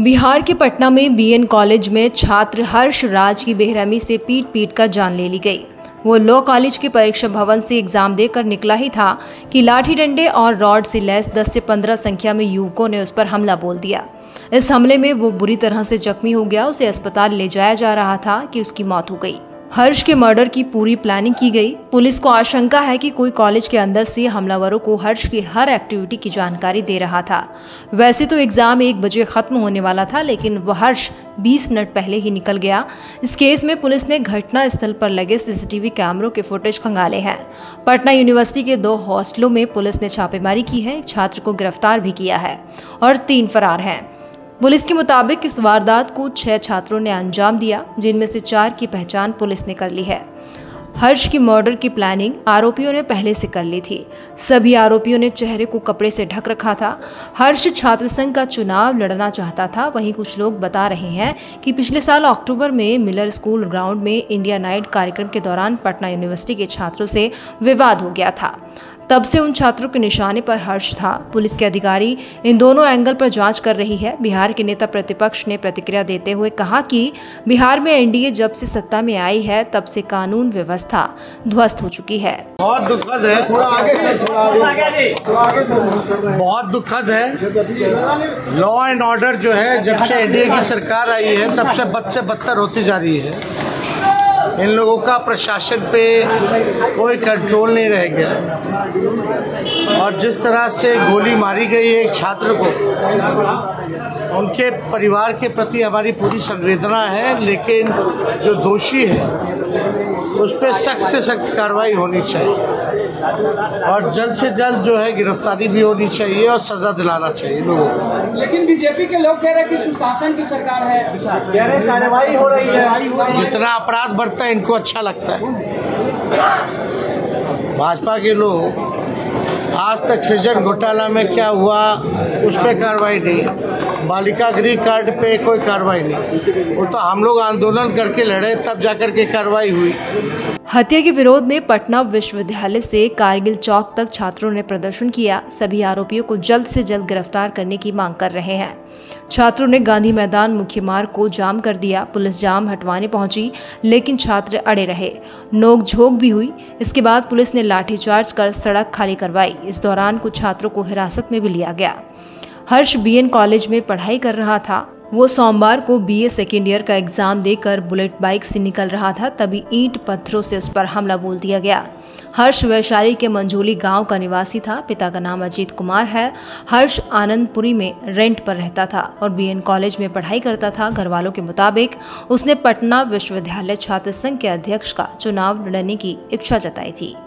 बिहार के पटना में BN college में छात्र हर्ष राज की बेरहमी से पीट कर जान ले ली गई। वो लॉ कॉलेज के परीक्षा भवन से एग्जाम देकर निकला ही था कि लाठी डंडे और रॉड से लैस 10 से 15 संख्या में युवकों ने उस पर हमला बोल दिया। इस हमले में वो बुरी तरह से जख्मी हो गया। उसे अस्पताल ले जाया जा रहा था कि उसकी मौत हो गई। हर्ष के मर्डर की पूरी प्लानिंग की गई। पुलिस को आशंका है कि कोई कॉलेज के अंदर से हमलावरों को हर्ष की हर एक्टिविटी की जानकारी दे रहा था। वैसे तो एग्जाम 1 बजे खत्म होने वाला था, लेकिन वह हर्ष 20 मिनट पहले ही निकल गया। इस केस में पुलिस ने घटना स्थल पर लगे सीसीटीवी कैमरों के फुटेज खंगाले हैं। पटना यूनिवर्सिटी के 2 हॉस्टलों में पुलिस ने छापेमारी की है। छात्र को गिरफ्तार भी किया है और 3 फरार हैं। पुलिस के मुताबिक इस वारदात को 6 छात्रों ने अंजाम दिया, जिनमें से 4 की पहचान पुलिस ने कर ली है। हर्ष की मर्डर की प्लानिंग आरोपियों ने पहले से कर ली थी। सभी आरोपियों ने चेहरे को कपड़े से ढक रखा था। हर्ष छात्र संघ का चुनाव लड़ना चाहता था। वहीं कुछ लोग बता रहे हैं कि पिछले साल अक्टूबर में मिलर स्कूल ग्राउंड में इंडिया नाइट कार्यक्रम के दौरान पटना यूनिवर्सिटी के छात्रों से विवाद हो गया था। तब से उन छात्रों के निशाने पर हर्ष था। पुलिस के अधिकारी इन दोनों एंगल पर जांच कर रही है। बिहार के नेता प्रतिपक्ष ने प्रतिक्रिया देते हुए कहा कि बिहार में एनडीए जब से सत्ता में आई है, तब से कानून व्यवस्था ध्वस्त हो चुकी है। बहुत दुखद है, बहुत दुखद है। लॉ एंड ऑर्डर जो है, जब से एनडीए की सरकार आई है, तब से बदतर होती जा रही है। इन लोगों का प्रशासन पे कोई कंट्रोल नहीं रह गया। और जिस तरह से गोली मारी गई है एक छात्र को, उनके परिवार के प्रति हमारी पूरी संवेदना है, लेकिन जो दोषी है उस पर सख्त से सख्त कार्रवाई होनी चाहिए और जल्द से जल्द जो है गिरफ्तारी भी होनी चाहिए और सज़ा दिलाना चाहिए लोगों को। लेकिन बीजेपी के लोग कह रहे हैं कि सुशासन की सरकार है, कह रहे कार्रवाई हो रही है। जितना अपराध बढ़ता है इनको अच्छा लगता है। भाजपा के लोग आज तक सृजन घोटाला में क्या हुआ उस पर कार्रवाई नहीं, बालिका गृह कांड पे कोई कार्रवाई नहीं। वो तो हम लोग आंदोलन करके लड़े, तब जाकर के कार्रवाई हुई। हत्या के विरोध में पटना विश्वविद्यालय से कारगिल चौक तक छात्रों ने प्रदर्शन किया। सभी आरोपियों को जल्द से जल्द गिरफ्तार करने की मांग कर रहे हैं। छात्रों ने गांधी मैदान मुख्य मार्ग को जाम कर दिया। पुलिस जाम हटवाने पहुंची, लेकिन छात्र अड़े रहे। नोकझोंक भी हुई। इसके बाद पुलिस ने लाठीचार्ज कर सड़क खाली करवाई। इस दौरान कुछ छात्रों को हिरासत में भी लिया गया। हर्ष बीएन कॉलेज में पढ़ाई कर रहा था। वो सोमवार को बीए सेकेंड ईयर का एग्जाम देकर बुलेट बाइक से निकल रहा था, तभी ईंट पत्थरों से उस पर हमला बोल दिया गया। हर्ष वैशाली के मंजूली गांव का निवासी था। पिता का नाम अजीत कुमार है। हर्ष आनंदपुरी में रेंट पर रहता था और बीएन कॉलेज में पढ़ाई करता था। घर वालों के मुताबिक उसने पटना विश्वविद्यालय छात्र संघ के अध्यक्ष का चुनाव लड़ने की इच्छा जताई थी।